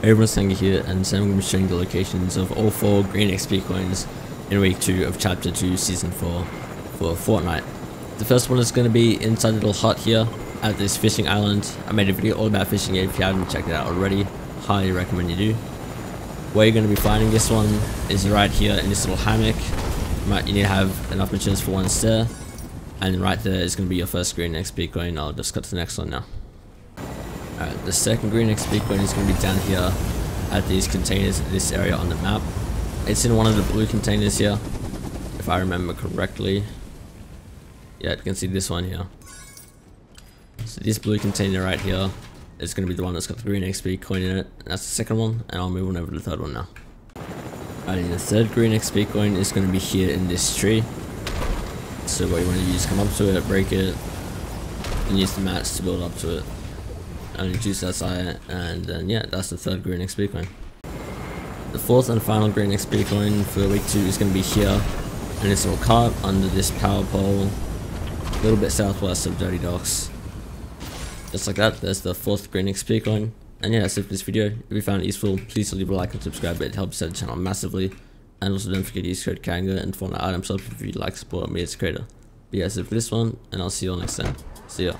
Everyone's Kanga here, and today I'm going to be showing the locations of all 4 green XP coins in week 2 of chapter 2 season 4 for Fortnite. The first one is going to be inside a little hut here at this fishing island. I made a video all about fishing it. If you haven't checked it out already, highly recommend you do. Where you're going to be finding this one is right here in this little hammock. You need to have enough materials for 1 stair, and right there is going to be your first green XP coin. I'll just cut to the next one now. Alright, the second green XP coin is going to be down here at these containers in this area on the map. It's in one of the blue containers here, if I remember correctly. Yeah, you can see this one here. So this blue container right here is going to be the one that's got the green XP coin in it. That's the second one, and I'll move on over to the third one now. Alright, and the third green XP coin is going to be here in this tree. So what you want to do is come up to it, break it, and use the mats to build up to it. Only juice that side, and then yeah, that's the third green XP coin. The fourth and final green XP coin for week 2 is going to be here in this little cart under this power pole, a little bit southwest of Dirty Docks. Just like that, there's the fourth green XP coin. And yeah, that's it for this video. If you found it useful, please leave a like and subscribe, it helps out the channel massively. And also don't forget to use code Kanga and Fortnite item shop if you'd like to support me as a creator. But yeah, that's it for this one, and I'll see you all next time. See ya.